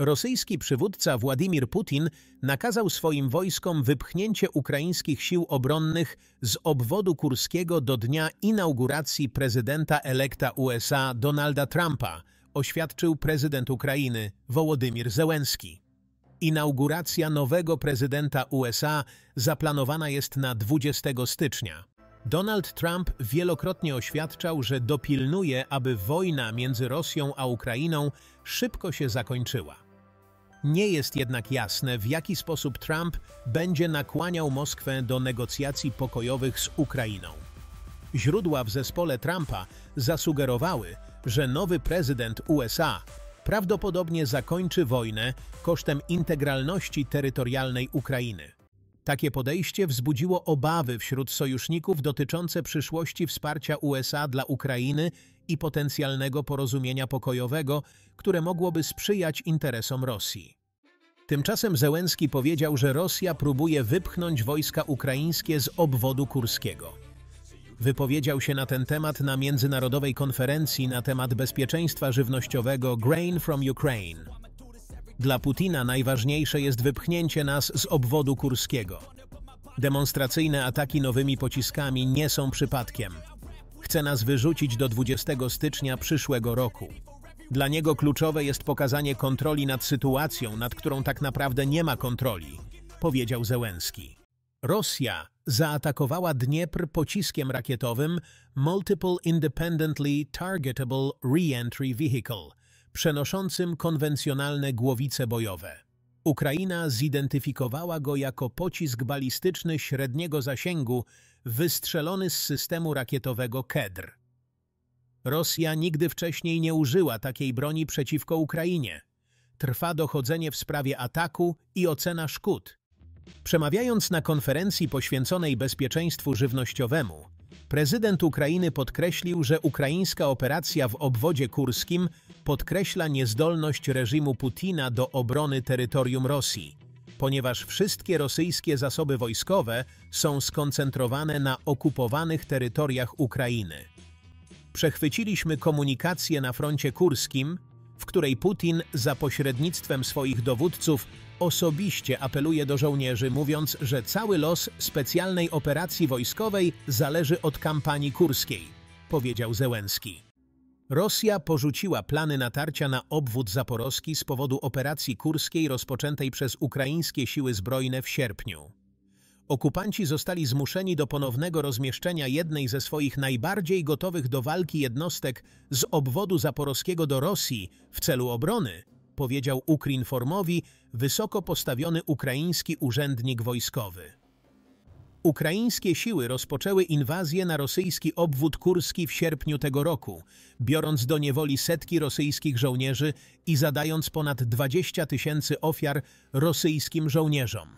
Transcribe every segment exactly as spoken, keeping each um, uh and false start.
Rosyjski przywódca Władimir Putin nakazał swoim wojskom wypchnięcie ukraińskich sił obronnych z obwodu kurskiego do dnia inauguracji prezydenta elekta U S A Donalda Trumpa, oświadczył prezydent Ukrainy Wołodymir Zełenski. Inauguracja nowego prezydenta U S A zaplanowana jest na dwudziestego stycznia. Donald Trump wielokrotnie oświadczał, że dopilnuje, aby wojna między Rosją a Ukrainą szybko się zakończyła. Nie jest jednak jasne, w jaki sposób Trump będzie nakłaniał Moskwę do negocjacji pokojowych z Ukrainą. Źródła w zespole Trumpa zasugerowały, że nowy prezydent U S A prawdopodobnie zakończy wojnę kosztem integralności terytorialnej Ukrainy. Takie podejście wzbudziło obawy wśród sojuszników dotyczące przyszłości wsparcia U S A dla Ukrainy i potencjalnego porozumienia pokojowego, które mogłoby sprzyjać interesom Rosji. Tymczasem Zełenski powiedział, że Rosja próbuje wypchnąć wojska ukraińskie z obwodu kurskiego. Wypowiedział się na ten temat na międzynarodowej konferencji na temat bezpieczeństwa żywnościowego Grain from Ukraine. Dla Putina najważniejsze jest wypchnięcie nas z obwodu kurskiego. Demonstracyjne ataki nowymi pociskami nie są przypadkiem. Chce nas wyrzucić do dwudziestego stycznia przyszłego roku. Dla niego kluczowe jest pokazanie kontroli nad sytuacją, nad którą tak naprawdę nie ma kontroli, powiedział Zełenski. Rosja zaatakowała Dniepr pociskiem rakietowym Multiple Independently Targetable Reentry Vehicle, przenoszącym konwencjonalne głowice bojowe. Ukraina zidentyfikowała go jako pocisk balistyczny średniego zasięgu wystrzelony z systemu rakietowego K E D R. Rosja nigdy wcześniej nie użyła takiej broni przeciwko Ukrainie. Trwa dochodzenie w sprawie ataku i ocena szkód. Przemawiając na konferencji poświęconej bezpieczeństwu żywnościowemu, prezydent Ukrainy podkreślił, że ukraińska operacja w obwodzie kurskim podkreśla niezdolność reżimu Putina do obrony terytorium Rosji, ponieważ wszystkie rosyjskie zasoby wojskowe są skoncentrowane na okupowanych terytoriach Ukrainy. Przechwyciliśmy komunikację na froncie kurskim, w której Putin za pośrednictwem swoich dowódców osobiście apeluje do żołnierzy, mówiąc, że cały los specjalnej operacji wojskowej zależy od kampanii kurskiej, powiedział Zełenski. Rosja porzuciła plany natarcia na obwód zaporowski z powodu operacji kurskiej rozpoczętej przez ukraińskie siły zbrojne w sierpniu. Okupanci zostali zmuszeni do ponownego rozmieszczenia jednej ze swoich najbardziej gotowych do walki jednostek z obwodu zaporowskiego do Rosji w celu obrony, powiedział Ukrinformowi wysoko postawiony ukraiński urzędnik wojskowy. Ukraińskie siły rozpoczęły inwazję na rosyjski obwód kurski w sierpniu tego roku, biorąc do niewoli setki rosyjskich żołnierzy i zadając ponad dwadzieścia tysięcy ofiar rosyjskim żołnierzom.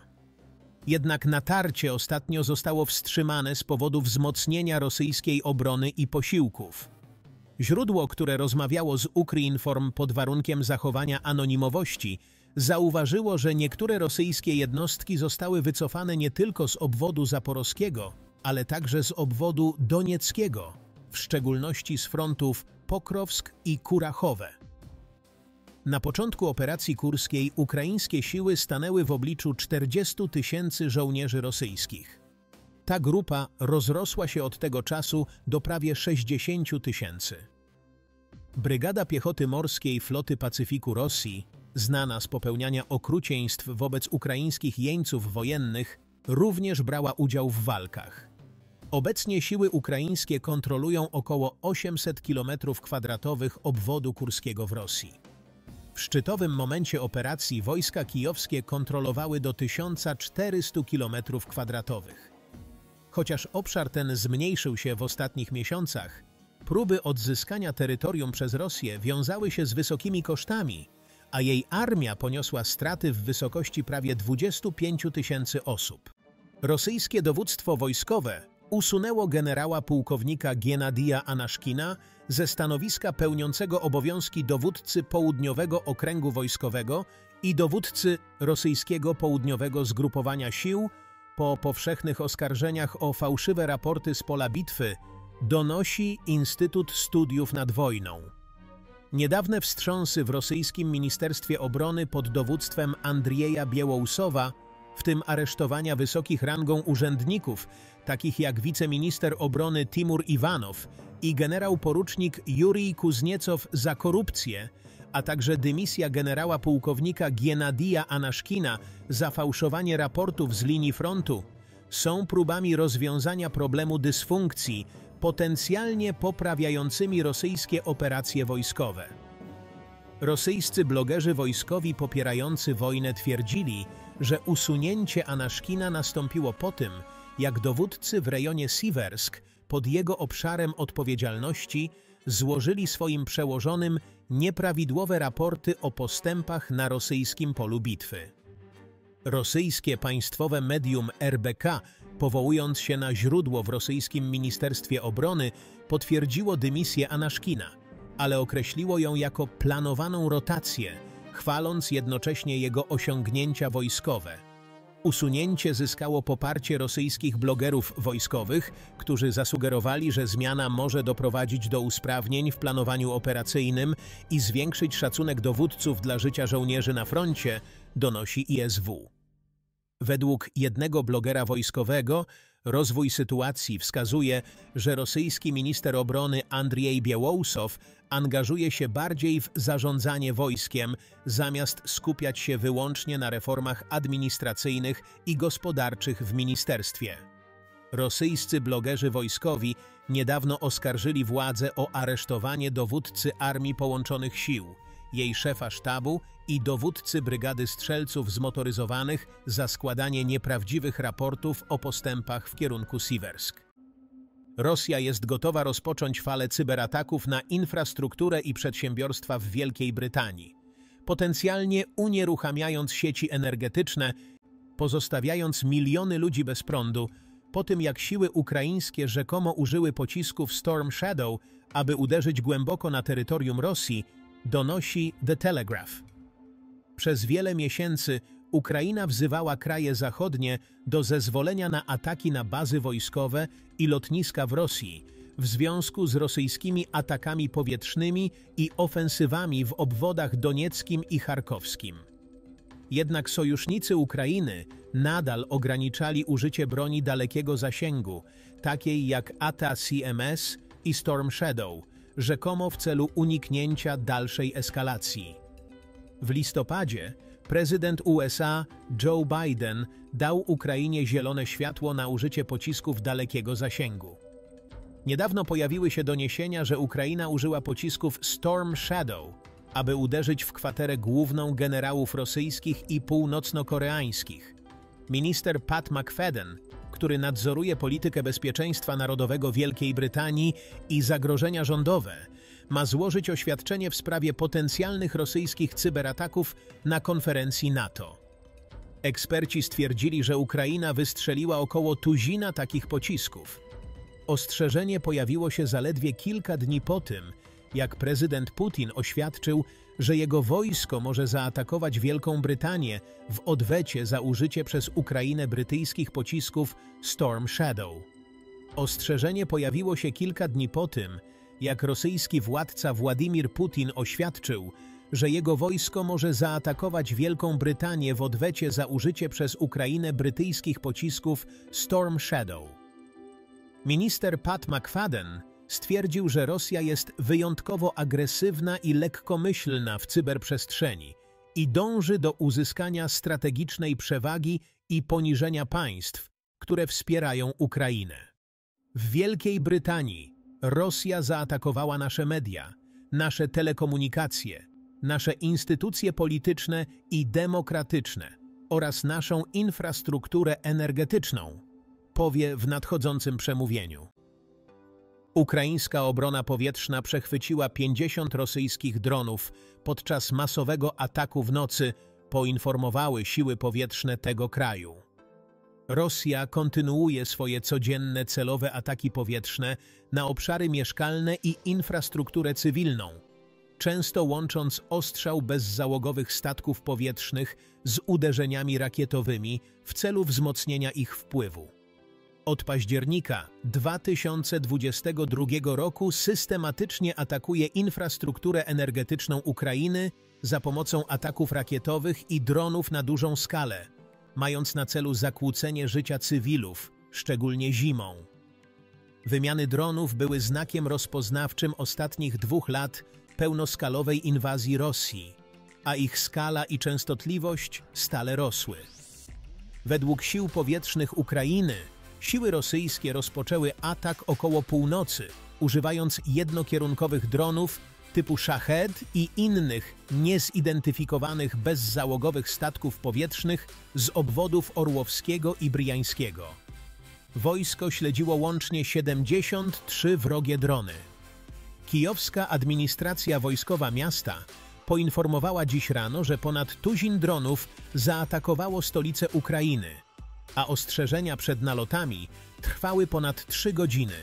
Jednak natarcie ostatnio zostało wstrzymane z powodu wzmocnienia rosyjskiej obrony i posiłków. Źródło, które rozmawiało z Ukrinform pod warunkiem zachowania anonimowości, zauważyło, że niektóre rosyjskie jednostki zostały wycofane nie tylko z obwodu zaporowskiego, ale także z obwodu donieckiego, w szczególności z frontów Pokrowsk i Kurachowe. Na początku operacji kurskiej ukraińskie siły stanęły w obliczu czterdziestu tysięcy żołnierzy rosyjskich. Ta grupa rozrosła się od tego czasu do prawie sześćdziesięciu tysięcy. Brygada Piechoty Morskiej Floty Pacyfiku Rosji, znana z popełniania okrucieństw wobec ukraińskich jeńców wojennych, również brała udział w walkach. Obecnie siły ukraińskie kontrolują około osiemset kilometrów kwadratowych obwodu kurskiego w Rosji. W szczytowym momencie operacji wojska kijowskie kontrolowały do tysiąca czterystu kilometrów kwadratowych. Chociaż obszar ten zmniejszył się w ostatnich miesiącach, próby odzyskania terytorium przez Rosję wiązały się z wysokimi kosztami, a jej armia poniosła straty w wysokości prawie dwudziestu pięciu tysięcy osób. Rosyjskie dowództwo wojskowe usunęło generała pułkownika Hennadija Anaszkina ze stanowiska pełniącego obowiązki dowódcy Południowego Okręgu Wojskowego i dowódcy Rosyjskiego Południowego Zgrupowania Sił po powszechnych oskarżeniach o fałszywe raporty z pola bitwy, donosi Instytut Studiów nad Wojną. Niedawne wstrząsy w rosyjskim Ministerstwie Obrony pod dowództwem Andrieja Biełousowa, w tym aresztowania wysokich rangą urzędników, takich jak wiceminister obrony Timur Iwanow i generał-porucznik Jurij Kuzniecow za korupcję, a także dymisja generała pułkownika Hennadija Anaszkina za fałszowanie raportów z linii frontu, są próbami rozwiązania problemu dysfunkcji, potencjalnie poprawiającymi rosyjskie operacje wojskowe. Rosyjscy blogerzy wojskowi popierający wojnę twierdzili, że usunięcie Anaszkina nastąpiło po tym, jak dowódcy w rejonie Siwersk pod jego obszarem odpowiedzialności złożyli swoim przełożonym nieprawidłowe raporty o postępach na rosyjskim polu bitwy. Rosyjskie państwowe medium R B K, powołując się na źródło w rosyjskim Ministerstwie Obrony, potwierdziło dymisję Anaszkina, ale określiło ją jako planowaną rotację, chwaląc jednocześnie jego osiągnięcia wojskowe. Usunięcie zyskało poparcie rosyjskich blogerów wojskowych, którzy zasugerowali, że zmiana może doprowadzić do usprawnień w planowaniu operacyjnym i zwiększyć szacunek dowódców dla życia żołnierzy na froncie, donosi I S W. Według jednego blogera wojskowego rozwój sytuacji wskazuje, że rosyjski minister obrony Andriej Biełousow angażuje się bardziej w zarządzanie wojskiem, zamiast skupiać się wyłącznie na reformach administracyjnych i gospodarczych w ministerstwie. Rosyjscy blogerzy wojskowi niedawno oskarżyli władzę o aresztowanie dowódcy Armii Połączonych Sił, jej szefa sztabu i dowódcy Brygady Strzelców Zmotoryzowanych za składanie nieprawdziwych raportów o postępach w kierunku Siwersk. Rosja jest gotowa rozpocząć falę cyberataków na infrastrukturę i przedsiębiorstwa w Wielkiej Brytanii, potencjalnie unieruchamiając sieci energetyczne, pozostawiając miliony ludzi bez prądu, po tym jak siły ukraińskie rzekomo użyły pocisków Storm Shadow, aby uderzyć głęboko na terytorium Rosji, donosi The Telegraph. Przez wiele miesięcy Ukraina wzywała kraje zachodnie do zezwolenia na ataki na bazy wojskowe i lotniska w Rosji w związku z rosyjskimi atakami powietrznymi i ofensywami w obwodach donieckim i charkowskim. Jednak sojusznicy Ukrainy nadal ograniczali użycie broni dalekiego zasięgu, takiej jak A T A C M S i Storm Shadow, rzekomo w celu uniknięcia dalszej eskalacji. W listopadzie prezydent U S A Joe Biden dał Ukrainie zielone światło na użycie pocisków dalekiego zasięgu. Niedawno pojawiły się doniesienia, że Ukraina użyła pocisków Storm Shadow, aby uderzyć w kwaterę główną generałów rosyjskich i północnokoreańskich. Minister Pat McFadden, który nadzoruje politykę bezpieczeństwa narodowego Wielkiej Brytanii i zagrożenia rządowe, ma złożyć oświadczenie w sprawie potencjalnych rosyjskich cyberataków na konferencji NATO. Eksperci stwierdzili, że Ukraina wystrzeliła około tuzina takich pocisków. Ostrzeżenie pojawiło się zaledwie kilka dni po tym, jak prezydent Putin oświadczył, że jego wojsko może zaatakować Wielką Brytanię w odwecie za użycie przez Ukrainę brytyjskich pocisków Storm Shadow. Ostrzeżenie pojawiło się kilka dni po tym, jak rosyjski władca Władimir Putin oświadczył, że jego wojsko może zaatakować Wielką Brytanię w odwecie za użycie przez Ukrainę brytyjskich pocisków Storm Shadow. Minister Pat McFadden stwierdził, że Rosja jest wyjątkowo agresywna i lekkomyślna w cyberprzestrzeni i dąży do uzyskania strategicznej przewagi i poniżenia państw, które wspierają Ukrainę. W Wielkiej Brytanii Rosja zaatakowała nasze media, nasze telekomunikacje, nasze instytucje polityczne i demokratyczne oraz naszą infrastrukturę energetyczną, powie w nadchodzącym przemówieniu. Ukraińska obrona powietrzna przechwyciła pięćdziesiąt rosyjskich dronów podczas masowego ataku w nocy, poinformowały siły powietrzne tego kraju. Rosja kontynuuje swoje codzienne celowe ataki powietrzne na obszary mieszkalne i infrastrukturę cywilną, często łącząc ostrzał bezzałogowych statków powietrznych z uderzeniami rakietowymi w celu wzmocnienia ich wpływu. Od października dwa tysiące dwudziestego drugiego roku systematycznie atakuje infrastrukturę energetyczną Ukrainy za pomocą ataków rakietowych i dronów na dużą skalę, mając na celu zakłócenie życia cywilów, szczególnie zimą. Wymiany dronów były znakiem rozpoznawczym ostatnich dwóch lat pełnoskalowej inwazji Rosji, a ich skala i częstotliwość stale rosły. Według sił powietrznych Ukrainy siły rosyjskie rozpoczęły atak około północy, używając jednokierunkowych dronów typu Szached i innych niezidentyfikowanych bezzałogowych statków powietrznych z obwodów Orłowskiego i Briańskiego. Wojsko śledziło łącznie siedemdziesiąt trzy wrogie drony. Kijowska administracja wojskowa miasta poinformowała dziś rano, że ponad tuzin dronów zaatakowało stolicę Ukrainy, a ostrzeżenia przed nalotami trwały ponad trzy godziny.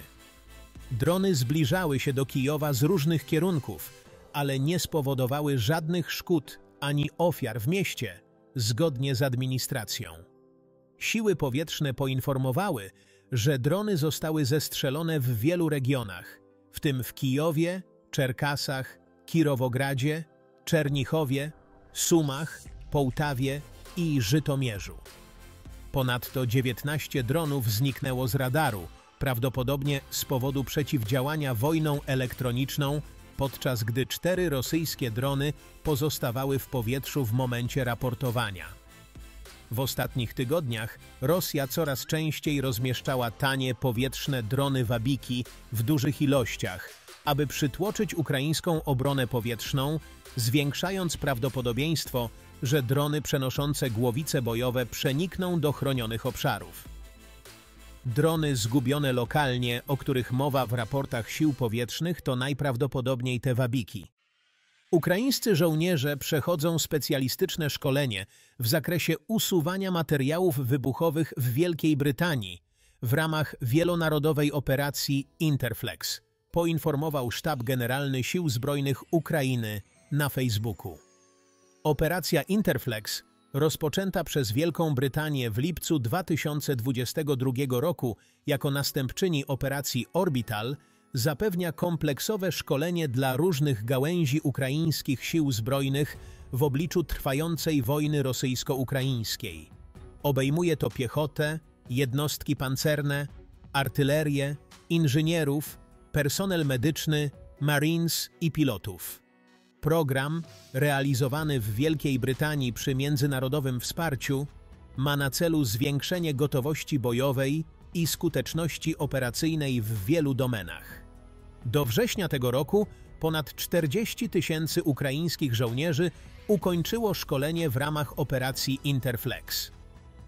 Drony zbliżały się do Kijowa z różnych kierunków, ale nie spowodowały żadnych szkód ani ofiar w mieście, zgodnie z administracją. Siły powietrzne poinformowały, że drony zostały zestrzelone w wielu regionach, w tym w Kijowie, Czerkasach, Kirowogradzie, Czernichowie, Sumach, Połtawie i Żytomierzu. Ponadto dziewiętnaście dronów zniknęło z radaru, prawdopodobnie z powodu przeciwdziałania wojną elektroniczną, podczas gdy cztery rosyjskie drony pozostawały w powietrzu w momencie raportowania. W ostatnich tygodniach Rosja coraz częściej rozmieszczała tanie powietrzne drony wabiki w dużych ilościach, aby przytłoczyć ukraińską obronę powietrzną, zwiększając prawdopodobieństwo, że drony przenoszące głowice bojowe przenikną do chronionych obszarów. Drony zgubione lokalnie, o których mowa w raportach sił powietrznych, to najprawdopodobniej te wabiki. Ukraińscy żołnierze przechodzą specjalistyczne szkolenie w zakresie usuwania materiałów wybuchowych w Wielkiej Brytanii w ramach wielonarodowej operacji Interflex, poinformował Sztab Generalny Sił Zbrojnych Ukrainy na Facebooku. Operacja Interflex, rozpoczęta przez Wielką Brytanię w lipcu dwa tysiące dwudziestego drugiego roku jako następczyni operacji Orbital, zapewnia kompleksowe szkolenie dla różnych gałęzi ukraińskich sił zbrojnych w obliczu trwającej wojny rosyjsko-ukraińskiej. Obejmuje to piechotę, jednostki pancerne, artylerię, inżynierów, personel medyczny, marines i pilotów. Program, realizowany w Wielkiej Brytanii przy międzynarodowym wsparciu, ma na celu zwiększenie gotowości bojowej i skuteczności operacyjnej w wielu domenach. Do września tego roku ponad czterdzieści tysięcy ukraińskich żołnierzy ukończyło szkolenie w ramach operacji Interflex.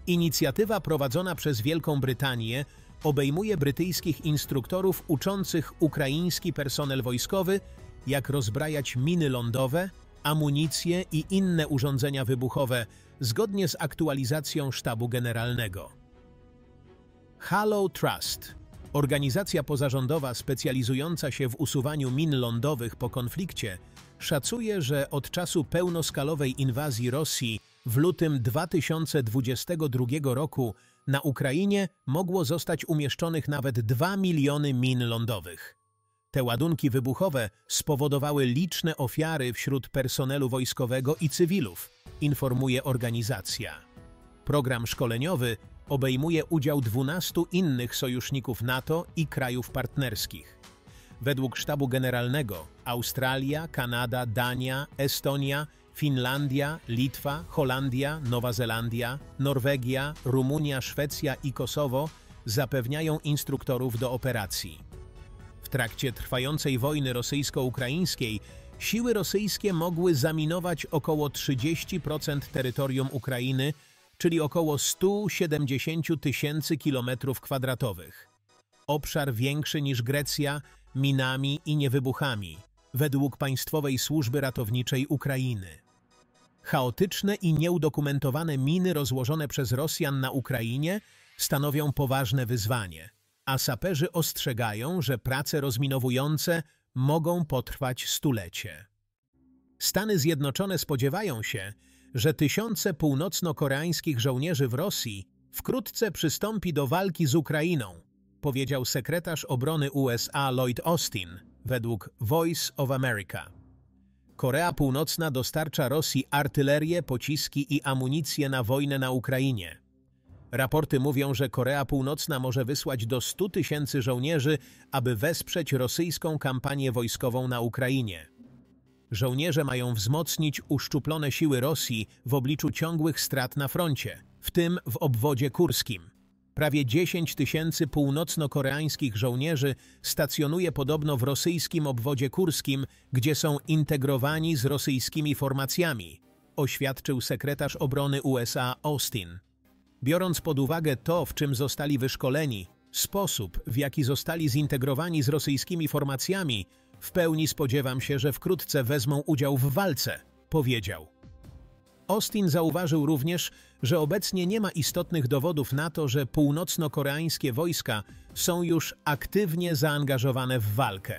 Inicjatywa prowadzona przez Wielką Brytanię obejmuje brytyjskich instruktorów uczących ukraiński personel wojskowy, jak rozbrajać miny lądowe, amunicję i inne urządzenia wybuchowe, zgodnie z aktualizacją Sztabu Generalnego. Halo Trust, organizacja pozarządowa specjalizująca się w usuwaniu min lądowych po konflikcie, szacuje, że od czasu pełnoskalowej inwazji Rosji w lutym dwa tysiące dwudziestego drugiego roku na Ukrainie mogło zostać umieszczonych nawet dwa miliony min lądowych. Te ładunki wybuchowe spowodowały liczne ofiary wśród personelu wojskowego i cywilów, informuje organizacja. Program szkoleniowy obejmuje udział dwunastu innych sojuszników NATO i krajów partnerskich. Według Sztabu Generalnego Australia, Kanada, Dania, Estonia, Finlandia, Litwa, Holandia, Nowa Zelandia, Norwegia, Rumunia, Szwecja i Kosowo zapewniają instruktorów do operacji. W trakcie trwającej wojny rosyjsko-ukraińskiej siły rosyjskie mogły zaminować około trzydzieści procent terytorium Ukrainy, czyli około stu siedemdziesięciu tysięcy kilometrów kwadratowych. Obszar większy niż Grecja minami i niewybuchami, według Państwowej Służby Ratowniczej Ukrainy. Chaotyczne i nieudokumentowane miny rozłożone przez Rosjan na Ukrainie stanowią poważne wyzwanie, a saperzy ostrzegają, że prace rozminowujące mogą potrwać stulecie. Stany Zjednoczone spodziewają się, że tysiące północno-koreańskich żołnierzy w Rosji wkrótce przystąpi do walki z Ukrainą, powiedział sekretarz obrony U S A Lloyd Austin według Voice of America. Korea Północna dostarcza Rosji artylerię, pociski i amunicję na wojnę na Ukrainie. Raporty mówią, że Korea Północna może wysłać do stu tysięcy żołnierzy, aby wesprzeć rosyjską kampanię wojskową na Ukrainie. Żołnierze mają wzmocnić uszczuplone siły Rosji w obliczu ciągłych strat na froncie, w tym w obwodzie kurskim. Prawie dziesięć tysięcy północno-koreańskich żołnierzy stacjonuje podobno w rosyjskim obwodzie kurskim, gdzie są integrowani z rosyjskimi formacjami, oświadczył sekretarz obrony U S A Austin. Biorąc pod uwagę to, w czym zostali wyszkoleni, sposób, w jaki zostali zintegrowani z rosyjskimi formacjami, w pełni spodziewam się, że wkrótce wezmą udział w walce, powiedział. Austin zauważył również, że obecnie nie ma istotnych dowodów na to, że północno-koreańskie wojska są już aktywnie zaangażowane w walkę.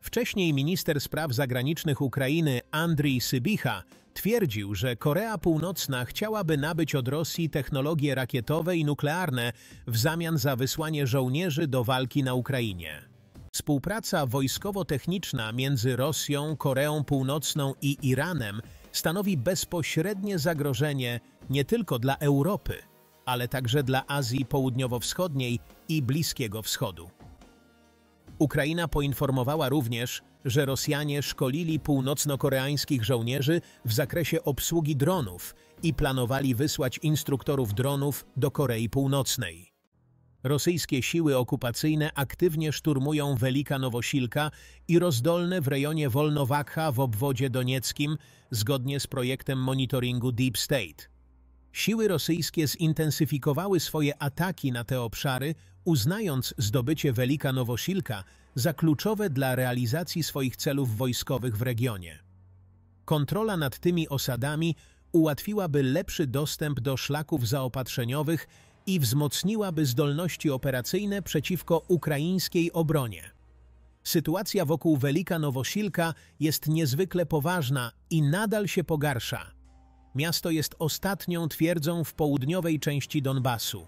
Wcześniej minister spraw zagranicznych Ukrainy Andrij Sybicha twierdził, że Korea Północna chciałaby nabyć od Rosji technologie rakietowe i nuklearne w zamian za wysłanie żołnierzy do walki na Ukrainie. Współpraca wojskowo-techniczna między Rosją, Koreą Północną i Iranem stanowi bezpośrednie zagrożenie nie tylko dla Europy, ale także dla Azji Południowo-Wschodniej i Bliskiego Wschodu. Ukraina poinformowała również, że Rosjanie szkolili północno-koreańskich żołnierzy w zakresie obsługi dronów i planowali wysłać instruktorów dronów do Korei Północnej. Rosyjskie siły okupacyjne aktywnie szturmują Wielka Nowosiłka i Rozdolne w rejonie Wołnowacha w obwodzie donieckim, zgodnie z projektem monitoringu Deep State. Siły rosyjskie zintensyfikowały swoje ataki na te obszary, uznając zdobycie Wielka Nowosiłka za kluczowe dla realizacji swoich celów wojskowych w regionie. Kontrola nad tymi osadami ułatwiłaby lepszy dostęp do szlaków zaopatrzeniowych i wzmocniłaby zdolności operacyjne przeciwko ukraińskiej obronie. Sytuacja wokół Wielka Nowosiłka jest niezwykle poważna i nadal się pogarsza. Miasto jest ostatnią twierdzą w południowej części Donbasu.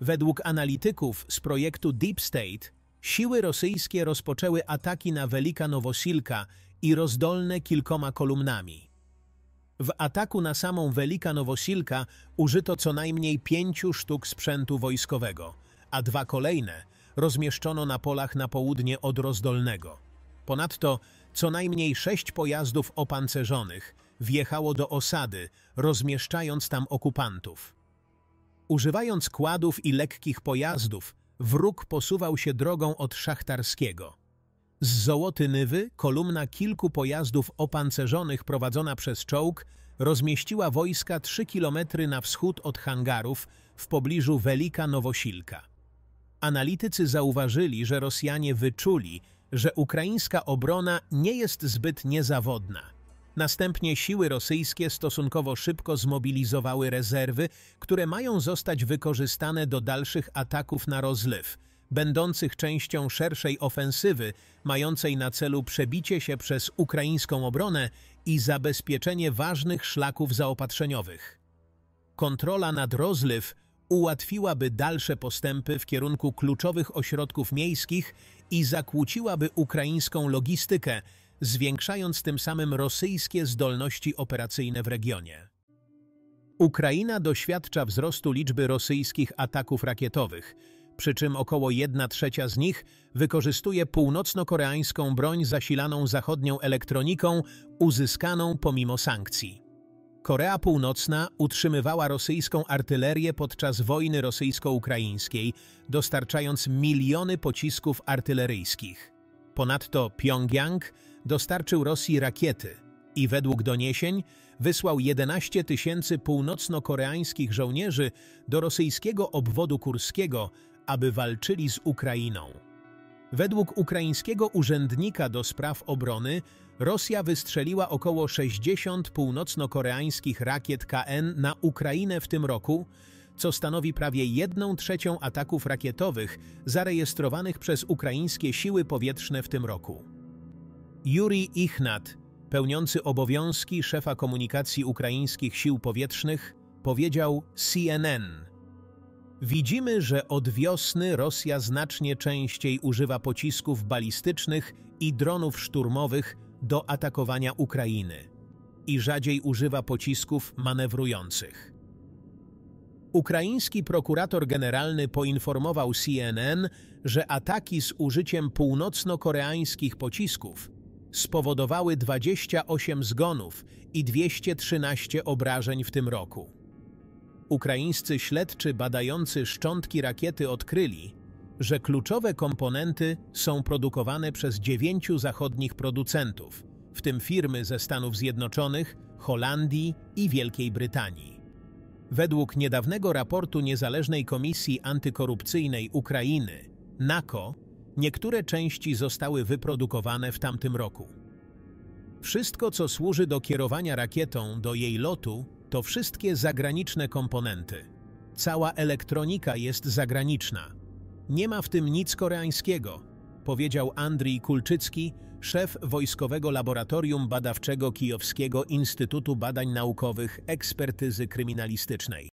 Według analityków z projektu Deep State siły rosyjskie rozpoczęły ataki na Wielka Nowosiłka i Rozdolne kilkoma kolumnami. W ataku na samą Wielka Nowosiłka użyto co najmniej pięciu sztuk sprzętu wojskowego, a dwa kolejne rozmieszczono na polach na południe od Rozdolnego. Ponadto co najmniej sześć pojazdów opancerzonych wjechało do osady, rozmieszczając tam okupantów. Używając kładów i lekkich pojazdów, wróg posuwał się drogą od Szachtarskiego. Z Zołotynywy kolumna kilku pojazdów opancerzonych prowadzona przez czołg rozmieściła wojska trzy kilometry na wschód od hangarów w pobliżu Wielka Nowosiłka. Analitycy zauważyli, że Rosjanie wyczuli, że ukraińska obrona nie jest zbyt niezawodna. Następnie siły rosyjskie stosunkowo szybko zmobilizowały rezerwy, które mają zostać wykorzystane do dalszych ataków na Rozlew, będących częścią szerszej ofensywy, mającej na celu przebicie się przez ukraińską obronę i zabezpieczenie ważnych szlaków zaopatrzeniowych. Kontrola nad Rozlew ułatwiłaby dalsze postępy w kierunku kluczowych ośrodków miejskich i zakłóciłaby ukraińską logistykę, zwiększając tym samym rosyjskie zdolności operacyjne w regionie. Ukraina doświadcza wzrostu liczby rosyjskich ataków rakietowych, przy czym około jedna trzecia z nich wykorzystuje północno-koreańską broń zasilaną zachodnią elektroniką uzyskaną pomimo sankcji. Korea Północna utrzymywała rosyjską artylerię podczas wojny rosyjsko-ukraińskiej, dostarczając miliony pocisków artyleryjskich. Ponadto Pjongjang dostarczył Rosji rakiety i według doniesień wysłał jedenaście tysięcy północno-koreańskich żołnierzy do rosyjskiego obwodu kurskiego, aby walczyli z Ukrainą. Według ukraińskiego urzędnika do spraw obrony Rosja wystrzeliła około sześćdziesięciu północno-koreańskich rakiet K N na Ukrainę w tym roku, co stanowi prawie jedną trzecią ataków rakietowych zarejestrowanych przez ukraińskie siły powietrzne w tym roku. Yuri Ichnat, pełniący obowiązki szefa komunikacji ukraińskich sił powietrznych, powiedział C N N, Widzimy, że od wiosny Rosja znacznie częściej używa pocisków balistycznych i dronów szturmowych do atakowania Ukrainy i rzadziej używa pocisków manewrujących. Ukraiński prokurator generalny poinformował C N N, że ataki z użyciem północno-koreańskich pocisków spowodowały dwadzieścia osiem zgonów i dwieście trzynaście obrażeń w tym roku. Ukraińscy śledczy badający szczątki rakiety odkryli, że kluczowe komponenty są produkowane przez dziewięciu zachodnich producentów, w tym firmy ze Stanów Zjednoczonych, Holandii i Wielkiej Brytanii. Według niedawnego raportu Niezależnej Komisji Antykorupcyjnej Ukrainy, NACO, niektóre części zostały wyprodukowane w tamtym roku. Wszystko, co służy do kierowania rakietą do jej lotu, to wszystkie zagraniczne komponenty. Cała elektronika jest zagraniczna. Nie ma w tym nic koreańskiego, powiedział Andrii Kulczycki, szef Wojskowego Laboratorium Badawczego Kijowskiego Instytutu Badań Naukowych Ekspertyzy Kryminalistycznej.